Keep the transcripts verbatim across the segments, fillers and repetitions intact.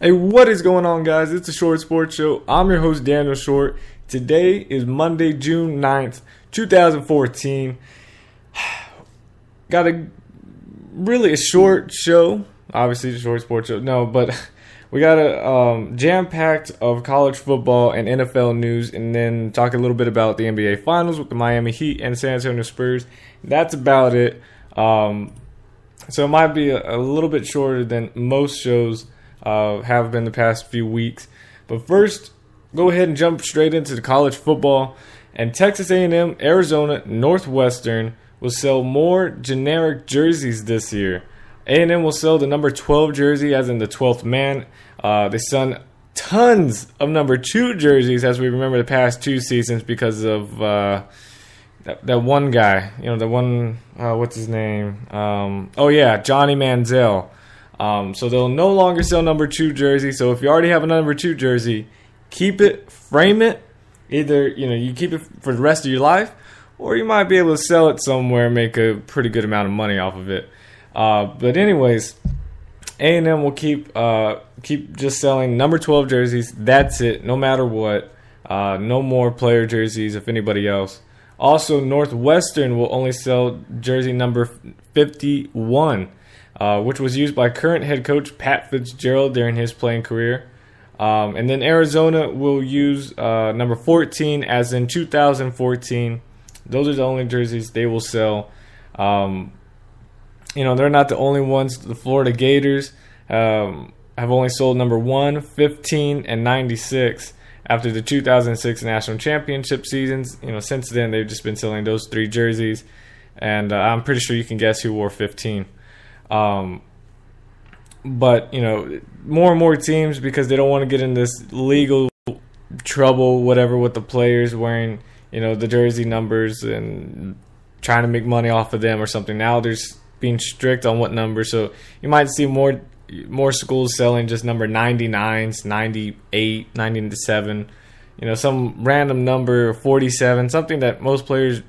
Hey, what is going on, guys? It's the Short Sports Show. I'm your host, Daniel Short. Today is Monday, June ninth, twenty fourteen. Got a really a short show. Obviously, the Short Sports Show. No, but we got a um, jam-packed of college football and N F L news, and then talk a little bit about the N B A Finals with the Miami Heat and San Antonio Spurs. That's about it. Um, so it might be a, a little bit shorter than most shows Uh, have been the past few weeks. But first, go ahead and jump straight into the college football. And Texas A and M, Arizona, Northwestern will sell more generic jerseys this year. A and M will sell the number twelve jersey, as in the twelfth man. Uh, they sell tons of number two jerseys, as we remember the past two seasons, because of uh, that, that one guy. You know, the one, uh, what's his name? Um, oh, yeah, Johnny Manziel. Um, so they'll no longer sell number two jersey. So if you already have a number two jersey, keep it, frame it. Either, you know, you keep it for the rest of your life, or you might be able to sell it somewhere and make a pretty good amount of money off of it. Uh, but anyways, A and M will keep uh, keep just selling number twelve jerseys. That's it, no matter what. Uh, no more player jerseys, if anybody else. Also, Northwestern will only sell jersey number fifty-one. Uh, which was used by current head coach Pat Fitzgerald during his playing career. Um, and then Arizona will use uh, number fourteen, as in two thousand fourteen. Those are the only jerseys they will sell. Um, you know, they're not the only ones. The Florida Gators um, have only sold number one, fifteen, and ninety-six after the two thousand six national championship seasons. You know, since then, they've just been selling those three jerseys. And uh, I'm pretty sure you can guess who wore fifteen. Um, but, you know, more and more teams, because they don't want to get in this legal trouble, whatever, with the players wearing, you know, the jersey numbers and trying to make money off of them or something. Now they're being strict on what number. So you might see more more schools selling just number ninety-nines, ninety-eight, ninety-seven, you know, some random number, forty-seven, something that most players,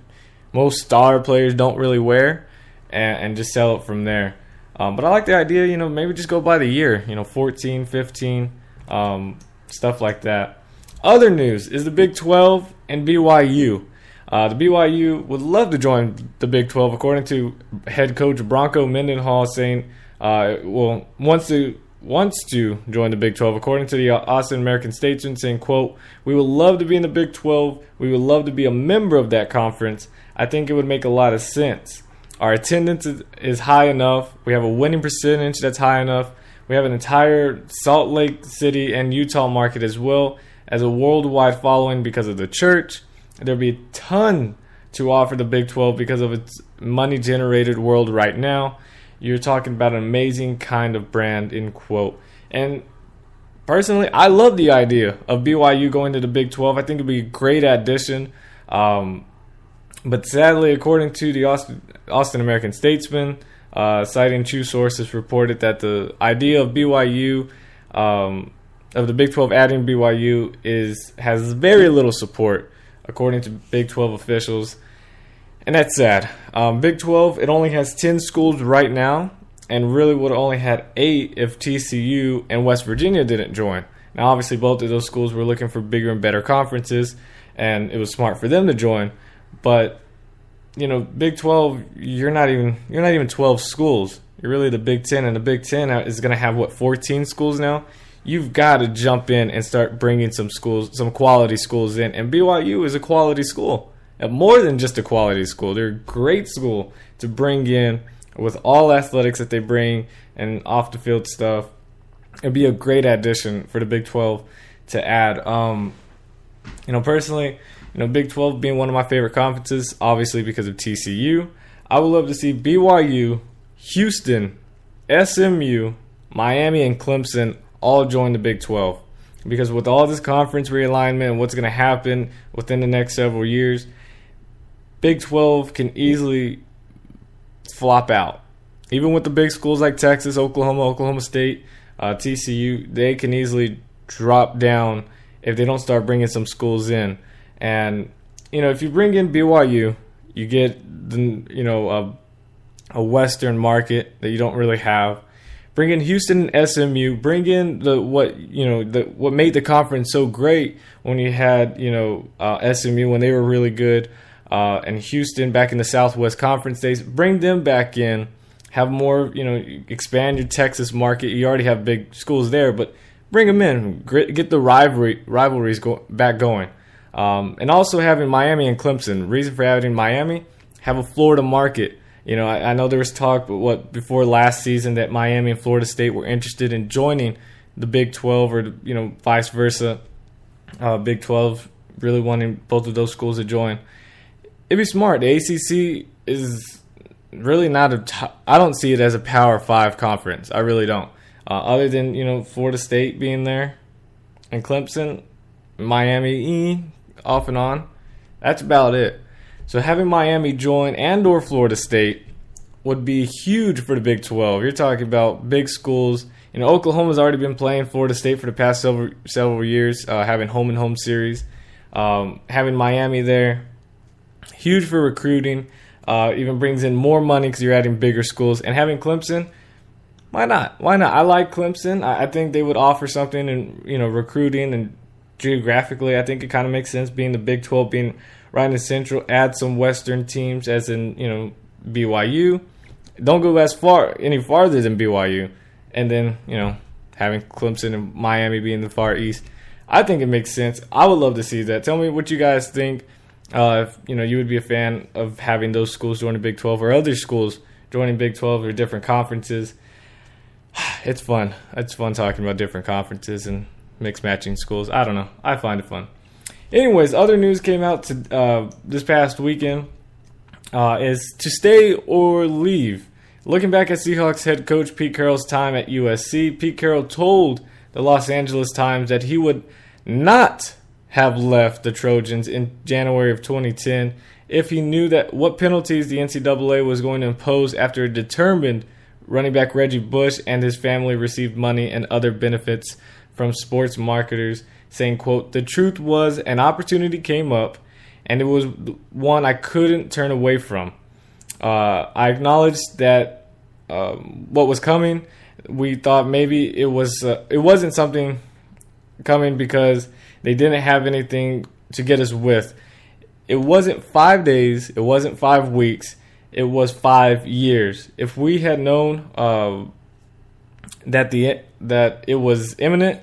most star players don't really wear, and, and just sell it from there. Um, but I like the idea, you know, maybe just go by the year, you know, fourteen, fifteen, um, stuff like that. Other news is the Big twelve and B Y U. Uh, the B Y U would love to join the Big twelve, according to head coach Bronco Mendenhall, saying, uh, well, wants to, wants to join the Big twelve, according to the Austin American Statesman, saying, quote, "We would love to be in the Big twelve. We would love to be a member of that conference. I think it would make a lot of sense. Our attendance is high enough. We have a winning percentage that's high enough. We have an entire Salt Lake City and Utah market, as well as a worldwide following because of the church. There'll be a ton to offer the Big twelve because of its money-generated world right now. You're talking about an amazing kind of brand," end quote. And personally, I love the idea of B Y U going to the Big twelve. I think it would be a great addition. Um, but sadly, according to the Austin... Austin American Statesman, uh, citing two sources, reported that the idea of B Y U, um, of the Big twelve adding B Y U, is has very little support, according to Big twelve officials, and that's sad. Um, Big twelve, it only has ten schools right now, and really would have only had eight if T C U and West Virginia didn't join. Now, obviously, both of those schools were looking for bigger and better conferences, and it was smart for them to join, but you know, Big twelve, you're not even you're not even twelve schools. You're really the Big ten, and the Big ten is going to have, what, fourteen schools now? You've got to jump in and start bringing some schools, some quality schools in. And B Y U is a quality school, and more than just a quality school. They're a great school to bring in with all athletics that they bring and off the field stuff. It'd be a great addition for the Big twelve to add. Um, you know, personally, you know, Big twelve being one of my favorite conferences, obviously because of T C U. I would love to see B Y U, Houston, S M U, Miami, and Clemson all join the Big twelve. Because with all this conference realignment and what's going to happen within the next several years, Big twelve can easily flop out. Even with the big schools like Texas, Oklahoma, Oklahoma State, uh, T C U, they can easily drop down if they don't start bringing some schools in. And, you know, if you bring in B Y U, you get, the, you know, a, a Western market that you don't really have. Bring in Houston and S M U. Bring in the what you know the what made the conference so great when you had you know uh, S M U when they were really good, uh, and Houston back in the Southwest Conference days. Bring them back in. Have more you know expand your Texas market. You already have big schools there, but bring them in. Get the rivalry rivalries go, back going, um, and also having Miami and Clemson. Reason for having Miami: have a Florida market. You know, I, I know there was talk, but what before last season that Miami and Florida State were interested in joining the Big twelve, or you know, vice versa. Uh, Big twelve really wanting both of those schools to join. It'd be smart. The A C C is really not a. T- I don't see it as a Power Five conference. I really don't. Uh, other than you know, Florida State being there, and Clemson, Miami, eh, off and on. That's about it. So having Miami join and or Florida State would be huge for the Big twelve. You're talking about big schools. You know, Oklahoma's already been playing Florida State for the past several, several years, uh, having home-and-home series. Um, having Miami there, huge for recruiting. Uh, even brings in more money because you're adding bigger schools. And having Clemson, why not? Why not? I like Clemson. I, I think they would offer something in, you know, recruiting and geographically. I think it kind of makes sense being the Big twelve, being right in the Central, add some Western teams, as in, you know, B Y U. Don't go as far, any farther than B Y U. And then, you know, having Clemson and Miami be in the Far East. I think it makes sense. I would love to see that. Tell me what you guys think. Uh, if, you know, you would be a fan of having those schools join the Big twelve or other schools joining Big twelve or different conferences. It's fun. It's fun talking about different conferences and mixed matching schools. I don't know. I find it fun. Anyways, other news came out to, uh, this past weekend uh, is to stay or leave. Looking back at Seahawks head coach Pete Carroll's time at U S C, Pete Carroll told the Los Angeles Times that he would not have left the Trojans in January of twenty ten if he knew that what penalties the N C double A was going to impose after it determined running back Reggie Bush and his family received money and other benefits from sports marketers, saying, quote, "The truth was an opportunity came up, and it was one I couldn't turn away from. Uh, I acknowledged that um, what was coming. We thought maybe it was uh, it wasn't something coming because they didn't have anything to get us with. It wasn't five days. It wasn't five weeks. It was five years. If we had known uh, that the that it was imminent,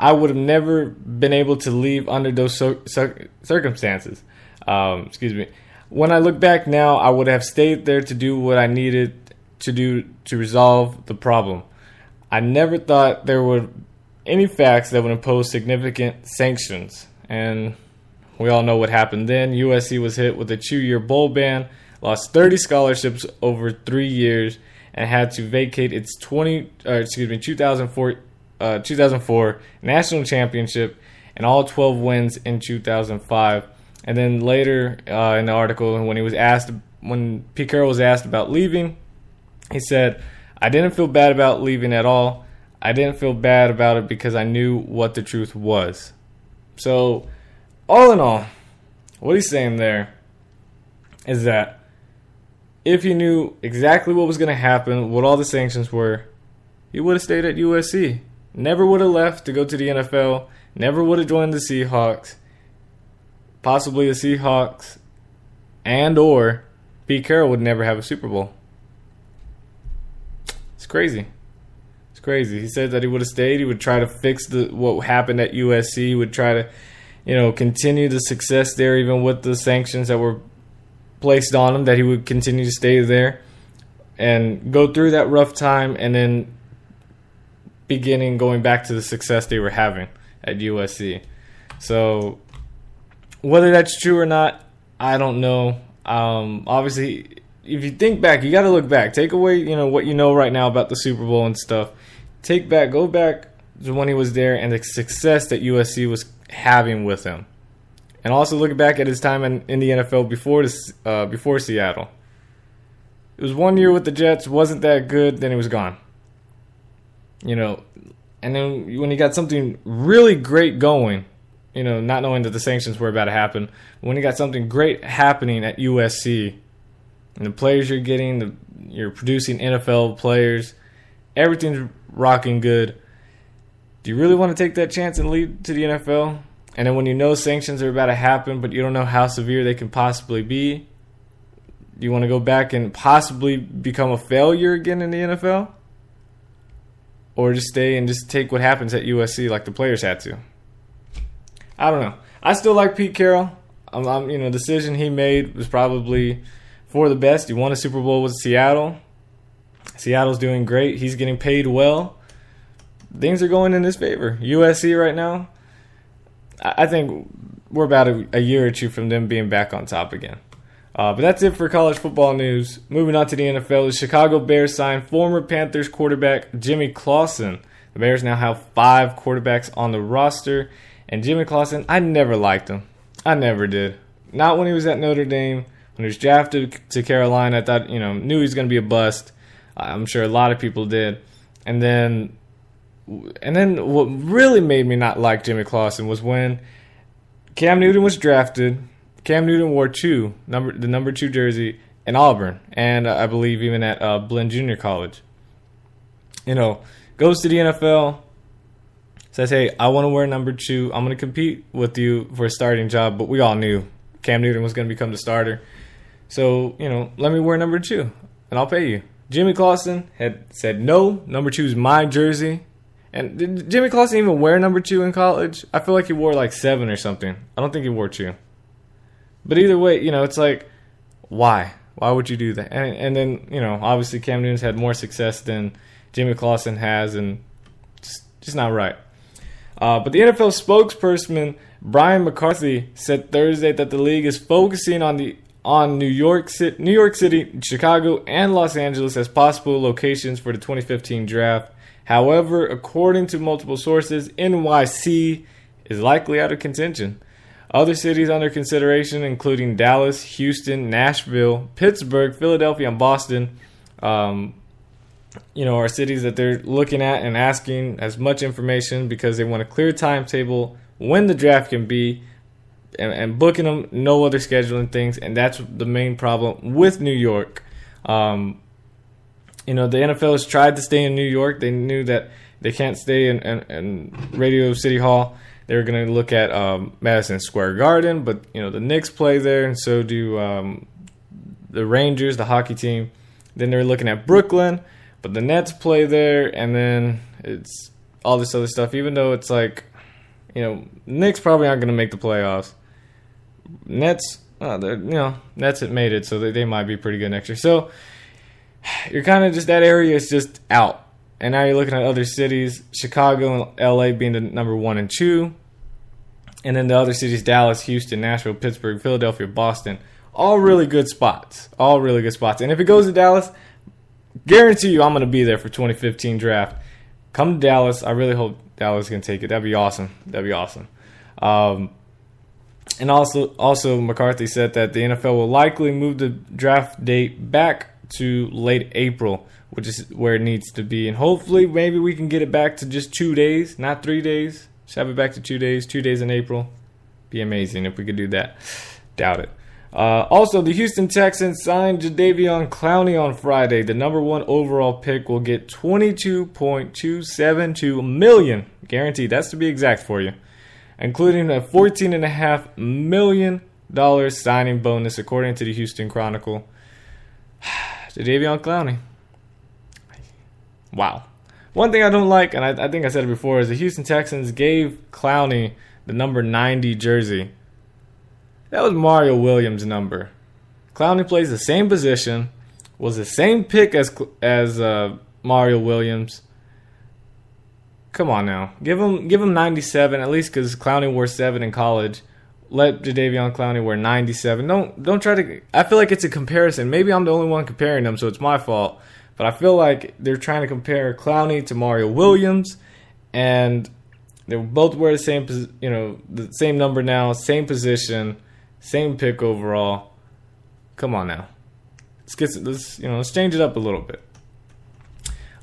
I would have never been able to leave under those circumstances. Um, excuse me. When I look back now, I would have stayed there to do what I needed to do to resolve the problem. I never thought there were any facts that would impose significant sanctions." And we all know what happened then. U S C was hit with a two-year bowl ban, lost thirty scholarships over three years, and had to vacate its twenty, uh, excuse me, two thousand four. Uh, two thousand four national championship and all twelve wins in two thousand five. And then later uh, in the article, when he was asked, when Pete Carroll was asked about leaving, he said, "I didn't feel bad about leaving at all. I didn't feel bad about it because I knew what the truth was." So, all in all, what he's saying there is that if he knew exactly what was going to happen, what all the sanctions were, he would have stayed at U S C. Never would have left to go to the N F L. Never would have joined the Seahawks. Possibly the Seahawks and or Pete Carroll would never have a Super Bowl. It's crazy. It's crazy. He said that he would have stayed. He would try to fix the what happened at U S C. He would try to, you know, continue the success there even with the sanctions that were placed on him, that he would continue to stay there and go through that rough time and then beginning going back to the success they were having at U S C. So whether that's true or not, I don't know. Um, obviously, if you think back, you got to look back. Take away, you know, what you know right now about the Super Bowl and stuff. Take back, go back to when he was there and the success that U S C was having with him, and also look back at his time in, in the N F L before this, uh, before Seattle. It was one year with the Jets, wasn't that good, then he was gone. You know, and then when he got something really great going, you know, not knowing that the sanctions were about to happen, when he got something great happening at U S C, and the players you're getting, the, you're producing N F L players, Everything's rocking good. Do you really want to take that chance and lead to the N F L? And then when you know sanctions are about to happen, but you don't know how severe they can possibly be, do you want to go back and possibly become a failure again in the N F L? Or just stay and just take what happens at U S C like the players had to? I don't know. I still like Pete Carroll. I'm, I'm, you know, the decision he made was probably for the best. He won a Super Bowl with Seattle. Seattle's doing great. He's getting paid well. Things are going in his favor. U S C right now, I think we're about a, a year or two from them being back on top again. Uh, but that's it for college football news. Moving on to the N F L, the Chicago Bears signed former Panthers quarterback Jimmy Clausen. The Bears now have five quarterbacks on the roster. And Jimmy Clausen, I never liked him. I never did. Not when he was at Notre Dame. When he was drafted to Carolina, I thought, you know, knew he was going to be a bust. I'm sure a lot of people did. And then... And then what really made me not like Jimmy Clausen was when Cam Newton was drafted. Cam Newton wore two, number the number two jersey in Auburn, and uh, I believe even at uh, Blinn Junior College. You know, goes to the N F L, says, hey, I want to wear number two. I'm going to compete with you for a starting job, but we all knew Cam Newton was going to become the starter. So, you know, let me wear number two, and I'll pay you. Jimmy Clausen had said, no, number two is my jersey. And did Jimmy Clausen even wear number two in college? I feel like he wore like seven or something. I don't think he wore two. But either way, you know, it's like, why? Why would you do that? And and then, you know, obviously Cam Newton's had more success than Jimmy Clausen has, and just, just not right. Uh, but the N F L spokesperson, Brian McCarthy, said Thursday that the league is focusing on the on New York, New York City, Chicago, and Los Angeles as possible locations for the twenty fifteen draft. However, according to multiple sources, N Y C is likely out of contention. Other cities under consideration, including Dallas, Houston, Nashville, Pittsburgh, Philadelphia, and Boston, um, you know, are cities that they're looking at and asking as much information because they want a clear timetable when the draft can be, and, and booking them, no other scheduling things, and that's the main problem with New York. Um, You know, the N F L has tried to stay in New York. They knew that they can't stay in, in, in Radio City Hall. They were going to look at um, Madison Square Garden, but, you know, the Knicks play there, and so do um, the Rangers, the hockey team. Then they're looking at Brooklyn, but the Nets play there, and then it's all this other stuff, even though it's like, you know, Knicks probably aren't going to make the playoffs. Nets, oh, you know, Nets had made it, so they, they might be pretty good next year. So, you're kind of just, that area is just out. And now you're looking at other cities, Chicago and L A being the number one and two. And then the other cities, Dallas, Houston, Nashville, Pittsburgh, Philadelphia, Boston. All really good spots. All really good spots. And if it goes to Dallas, guarantee you I'm going to be there for twenty fifteen draft. Come to Dallas. I really hope Dallas can take it. That'd be awesome. That'd be awesome. Um, and also, also McCarthy said that the N F L will likely move the draft date back to late April, which is where it needs to be, and hopefully maybe we can get it back to just two days, not three days. Just have it back to two days. Two days in April, be amazing if we could do that. Doubt it. Uh, also, the Houston Texans signed Jadeveon Clowney on Friday. The number one overall pick will get twenty-two point two seven two million guaranteed, that's to be exact for you, including a fourteen point five million dollars signing bonus, according to the Houston Chronicle. Jadeveon Clowney. Wow. One thing I don't like, and I, I think I said it before, is the Houston Texans gave Clowney the number ninety jersey. That was Mario Williams' number. Clowney plays the same position, was the same pick as as uh, Mario Williams. Come on now, give him give him ninety-seven at least, because Clowney wore seven in college. Let Jadeveon Clowney wear ninety-seven. Don't don't try to... I feel like it's a comparison. Maybe I'm the only one comparing them, so it's my fault. But I feel like they're trying to compare Clowney to Mario Williams, and they both wear the same, you know, the same number now, same position, same pick overall. Come on now, let's get let's you know let's change it up a little bit.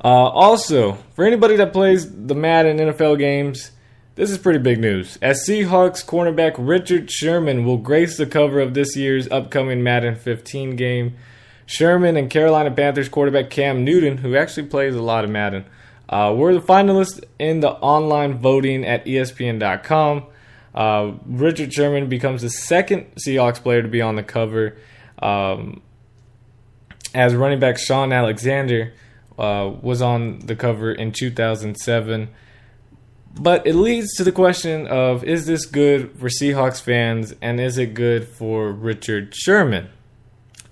Uh, also, for anybody that plays the Madden N F L games, this is pretty big news, as Seahawks cornerback Richard Sherman will grace the cover of this year's upcoming Madden fifteen game. Sherman and Carolina Panthers quarterback Cam Newton, who actually plays a lot of Madden, uh, were the finalists in the online voting at E S P N dot com. Uh, Richard Sherman becomes the second Seahawks player to be on the cover, um, as running back Sean Alexander uh, was on the cover in two thousand seven. But it leads to the question of, is this good for Seahawks fans, and is it good for Richard Sherman?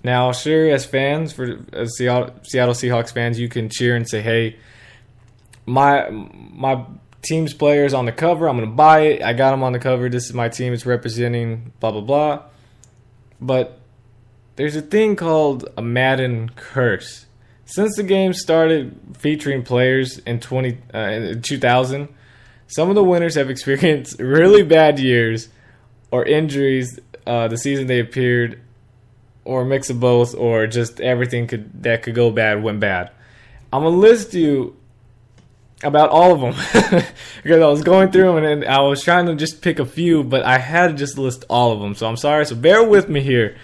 Now, sure, as fans, for uh, Seattle, Seattle Seahawks fans, you can cheer and say, hey, my my team's player's on the cover. I'm going to buy it. I got him on the cover. This is my team. It's representing blah, blah, blah. But there's a thing called a Madden curse. Since the game started featuring players in twenty, uh, two thousand, some of the winners have experienced really bad years or injuries uh, the season they appeared, or a mix of both, or just everything could that could go bad went bad. I'm going to list you about all of them because I was going through them and I was trying to just pick a few, but I had to just list all of them, so I'm sorry. So bear with me here.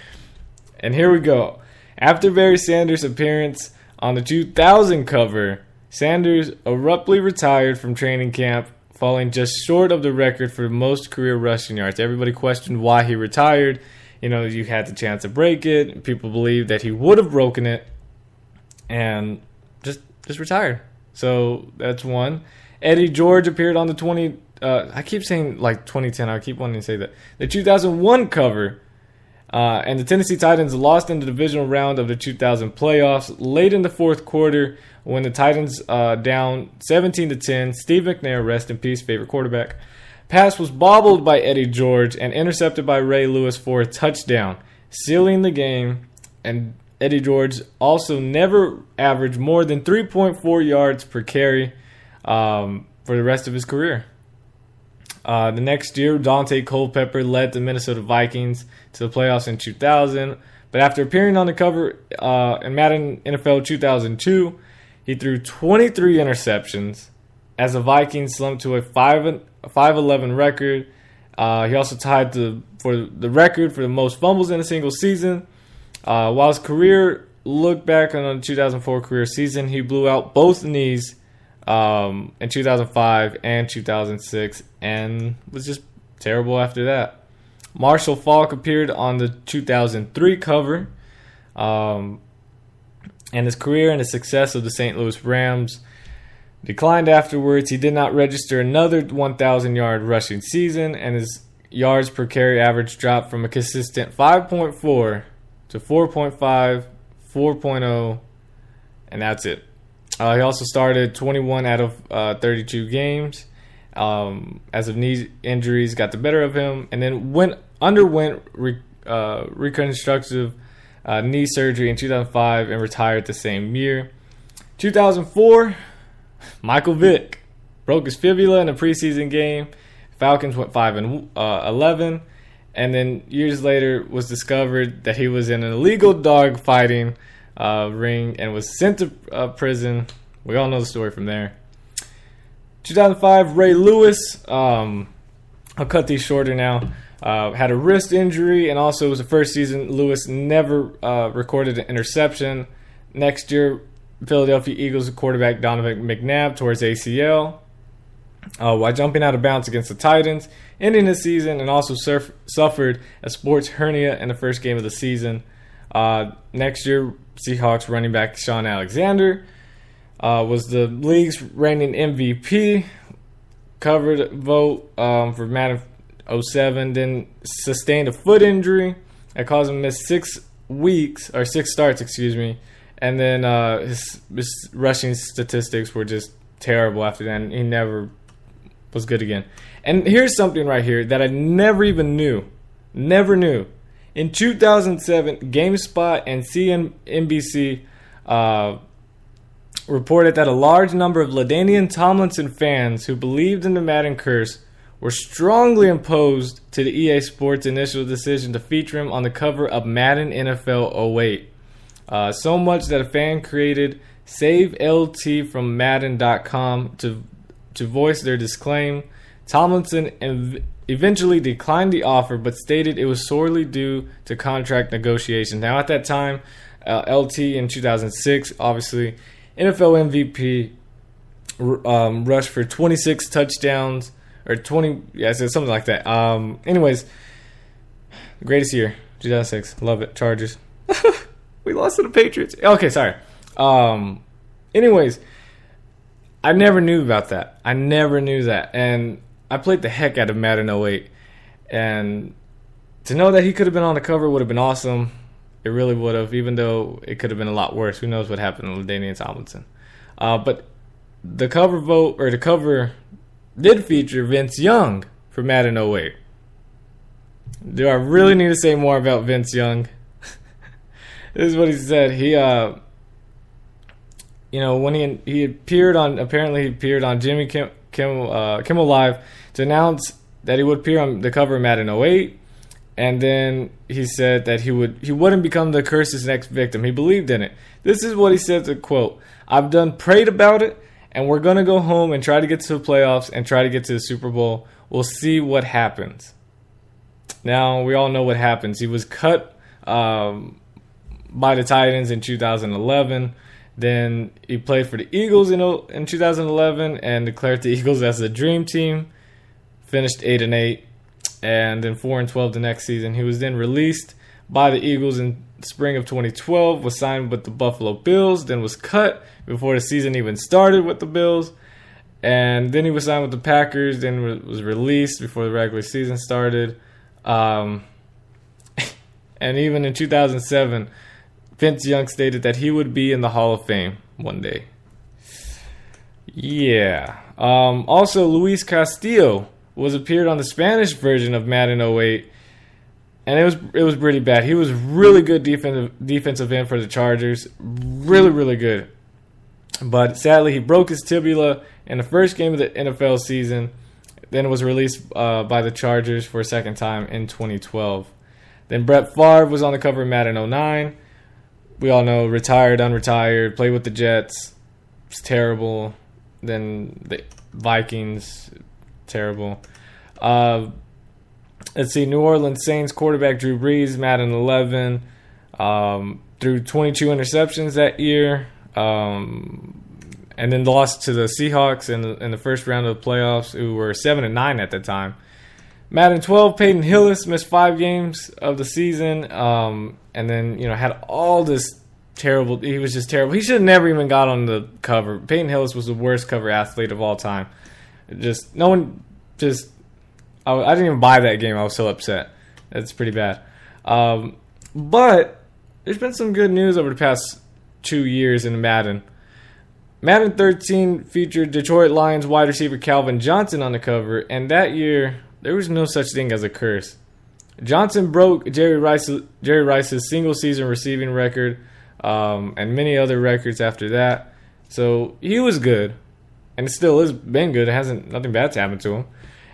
And here we go. After Barry Sanders' appearance on the two thousand cover, Sanders abruptly retired from training camp, falling just short of the record for most career rushing yards. Everybody questioned why he retired. You know, you had the chance to break it. People believed that he would have broken it, and just just retired. So that's one. Eddie George appeared on the twenty. Uh, I keep saying like twenty ten. I keep wanting to say that the two thousand one cover, uh, and the Tennessee Titans lost in the divisional round of the two thousand playoffs late in the fourth quarter when the Titans uh, down seventeen to ten. Steve McNair, rest in peace, favorite quarterback. Pass was bobbled by Eddie George and intercepted by Ray Lewis for a touchdown, sealing the game. And Eddie George also never averaged more than three point four yards per carry um, for the rest of his career. Uh, the next year, Dante Culpepper led the Minnesota Vikings to the playoffs in two thousand. But after appearing on the cover uh, in Madden N F L two thousand two, he threw twenty-three interceptions as the Vikings slumped to a five eleven record. Uh, he also tied the, for the record for the most fumbles in a single season. Uh, while his career looked back on the two thousand four career season, he blew out both knees um, in two thousand five and two thousand six and was just terrible after that. Marshall Faulk appeared on the two thousand three cover, um, and his career and the success of the Saint Louis Rams declined afterwards. He did not register another one thousand yard rushing season, and his yards per carry average dropped from a consistent five point four to four point five, four point oh, and that's it. Uh, he also started twenty-one out of uh, thirty-two games um, as of knee injuries got the better of him, and then went underwent re, uh, reconstructive uh, knee surgery in two thousand five and retired the same year. two thousand four. Michael Vick broke his fibula in a preseason game. Falcons went five and eleven, and then years later was discovered that he was in an illegal dog fighting uh, ring and was sent to uh, prison. We all know the story from there. two thousand five, Ray Lewis, um, I'll cut these shorter now, uh, had a wrist injury, and also it was the first season Lewis never uh, recorded an interception. Next year, Philadelphia Eagles quarterback Donovan McNabb tore his A C L uh, while jumping out of bounds against the Titans, ending his season, and also surf- suffered a sports hernia in the first game of the season. Uh, next year, Seahawks running back Sean Alexander uh, was the league's reigning M V P, covered vote um, for Madden oh seven, then sustained a foot injury that caused him to miss six weeks, or six starts, excuse me. And then uh, his, his rushing statistics were just terrible after that, and he never was good again. And here's something right here that I never even knew. Never knew. In two thousand seven, GameSpot and C N B C uh, reported that a large number of LaDainian Tomlinson fans who believed in the Madden curse were strongly opposed to the E A Sports' initial decision to feature him on the cover of Madden N F L oh eight. Uh, so much that a fan created SaveLT from Madden dot com to to voice their disclaim. Tomlinson ev- eventually declined the offer, but stated it was sorely due to contract negotiations. Now, at that time, uh, L T in two thousand six, obviously. N F L M V P, um, rushed for twenty-six touchdowns, or twenty, yeah, I said something like that. Um, anyways, greatest year, two thousand six. Love it, Chargers. We lost to the Patriots. Okay, sorry. Um, anyways, I never knew about that. I never knew that. And I played the heck out of Madden oh eight. And to know that he could have been on the cover would have been awesome. It really would have, even though it could have been a lot worse. Who knows what happened to LaDainian Tomlinson. Uh, but the cover vote, or the cover did feature Vince Young for Madden oh eight. Do I really need to say more about Vince Young? This is what he said. He, uh, you know, when he he appeared on, apparently he appeared on Jimmy Kim, Kimmel, uh, Kimmel Live to announce that he would appear on the cover of Madden oh eight, and then he said that he would he wouldn't become the curse's next victim. He believed in it. This is what he said, to quote, "I've done prayed about it, and we're gonna go home and try to get to the playoffs and try to get to the Super Bowl. We'll see what happens." Now we all know what happens. He was cut um, by the Titans in two thousand eleven. Then he played for the Eagles in in two thousand eleven and declared the Eagles as a dream team. Finished eight and eight, and then four and twelve the next season. He was then released by the Eagles in spring of twenty twelve. Was signed with the Buffalo Bills. Then was cut before the season even started with the Bills. And then he was signed with the Packers. Then was released before the regular season started. Um, and even in two thousand seven, Vince Young stated that he would be in the Hall of Fame one day. Yeah. Um, also, Luis Castillo was appeared on the Spanish version of Madden oh eight, and it was it was pretty bad. He was really good defensive defensive end for the Chargers, really really good. But sadly, he broke his tibia in the first game of the N F L season. Then was released uh, by the Chargers for a second time in twenty twelve. Then Brett Favre was on the cover of Madden oh nine. We all know, retired, unretired, played with the Jets. It's terrible. Then the Vikings, terrible. Uh, let's see, New Orleans Saints quarterback Drew Brees, Madden eleven. Um, threw twenty-two interceptions that year. Um... And then lost to the Seahawks in the, in the first round of the playoffs, who were seven and nine at the time. Madden twelve, Peyton Hillis missed five games of the season, um, and then you know had all this terrible. He was just terrible. He should have never even got on the cover. Peyton Hillis was the worst cover athlete of all time. Just no one. Just I, I didn't even buy that game. I was so upset. That's pretty bad. Um, but there's been some good news over the past two years in Madden. Madden thirteen featured Detroit Lions wide receiver Calvin Johnson on the cover, and that year, there was no such thing as a curse. Johnson broke Jerry Rice, Jerry Rice's single-season receiving record um, and many other records after that. So he was good, and it still has been good. It hasn't nothing bad's happened to him.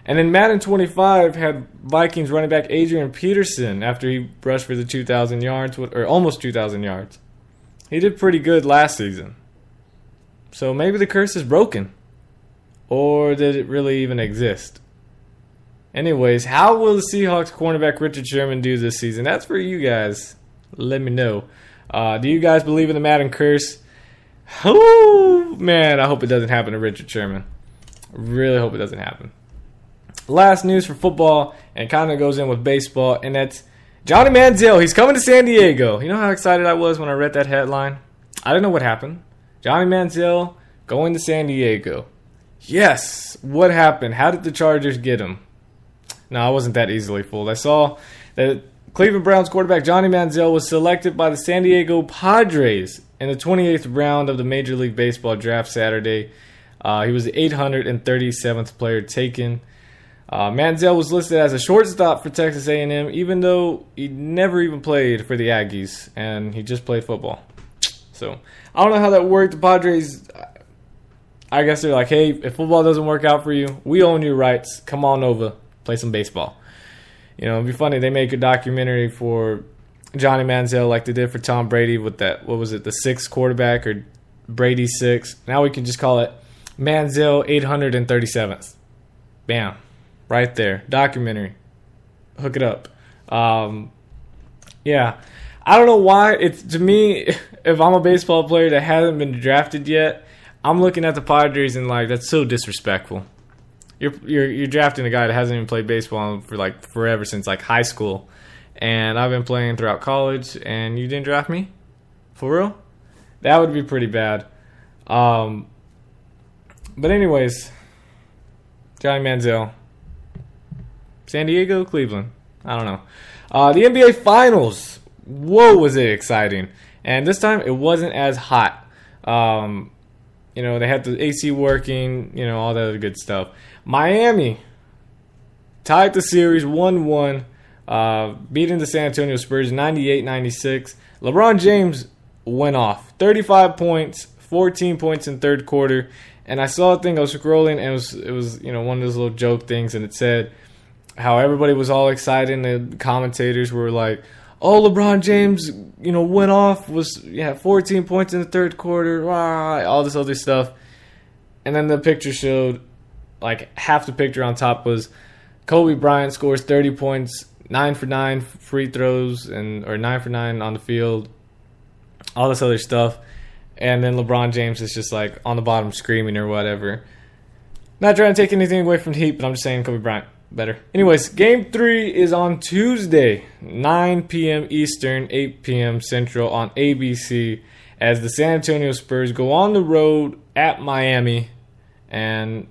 And then Madden twenty-five had Vikings running back Adrian Peterson after he rushed for the two thousand yards, or almost two thousand yards. He did pretty good last season. So maybe the curse is broken. Or did it really even exist? Anyways, how will the Seahawks cornerback Richard Sherman do this season? That's for you guys. Let me know. Uh, do you guys believe in the Madden curse? Oh, man, I hope it doesn't happen to Richard Sherman. Really hope it doesn't happen. Last news for football, and kind of goes in with baseball, and that's Johnny Manziel. He's coming to San Diego. You know how excited I was when I read that headline? I didn't know what happened. Johnny Manziel going to San Diego. Yes. What happened? How did the Chargers get him? No, I wasn't that easily fooled. I saw that Cleveland Browns quarterback Johnny Manziel was selected by the San Diego Padres in the twenty-eighth round of the Major League Baseball draft Saturday. Uh, he was the eight hundred thirty-seventh player taken. Uh, Manziel was listed as a shortstop for Texas A and M, even though he never even played for the Aggies, and he just played football. So, I don't know how that worked. The Padres, I guess they're like, hey, if football doesn't work out for you, we own your rights. Come on over. Play some baseball. You know, it'd be funny. They make a documentary for Johnny Manziel like they did for Tom Brady with that, what was it, the sixth quarterback or Brady six. Now we can just call it Manziel eight hundred thirty-seventh. Bam. Right there. Documentary. Hook it up. Um, yeah. I don't know why. It's to me, if I'm a baseball player that hasn't been drafted yet, I'm looking at the Padres and like, that's so disrespectful. You're you're you're drafting a guy that hasn't even played baseball for like forever, since like high school, and I've been playing throughout college, and you didn't draft me, for real? That would be pretty bad. Um, but anyways, Johnny Manziel, San Diego, Cleveland. I don't know. Uh, the N B A Finals. Whoa, was it exciting! And this time it wasn't as hot. Um, you know, they had the A C working. You know, all that other good stuff. Miami tied the series one one, uh, beating the San Antonio Spurs ninety-eight ninety-six. LeBron James went off. thirty-five points, fourteen points in third quarter. And I saw a thing, I was scrolling, and it was, it was, you know, one of those little joke things, and it said how everybody was all excited, and the commentators were like, oh, LeBron James, you know, went off, was, yeah, fourteen points in the third quarter, rah, all this other stuff. And then the picture showed, like, half the picture on top was Kobe Bryant scores thirty points, nine for nine free throws, and or nine for nine on the field, all this other stuff. And then LeBron James is just like on the bottom screaming or whatever. Not trying to take anything away from the Heat, but I'm just saying Kobe Bryant better. Anyways, game three is on Tuesday, nine p.m. Eastern, eight p.m. Central on A B C, as the San Antonio Spurs go on the road at Miami. And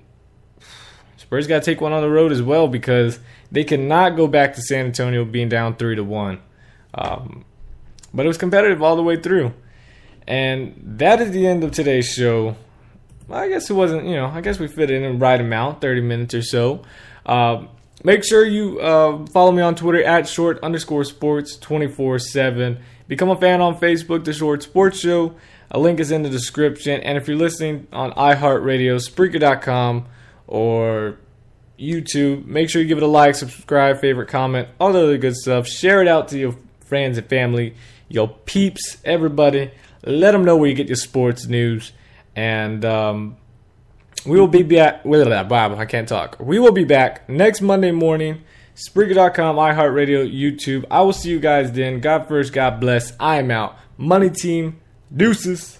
Spurs got to take one on the road as well, because they cannot go back to San Antonio being down three to one. Um, but it was competitive all the way through. And that is the end of today's show. I guess it wasn't, you know, I guess we fit in the right amount, thirty minutes or so. Uh, make sure you uh, follow me on Twitter at short underscore sports twenty-four seven. Become a fan on Facebook, The Short Sports Show. A link is in the description. And if you're listening on iHeartRadio, Spreaker dot com, or YouTube, make sure you give it a like, subscribe, favorite, comment, all the other good stuff. Share it out to your friends and family, your peeps, everybody. Let them know where you get your sports news. And um, we will be back. With that, Bob, I can't talk. We will be back next Monday morning. Spreaker dot com, iHeartRadio, YouTube. I will see you guys then. God first, God bless. I am out. Money team, deuces.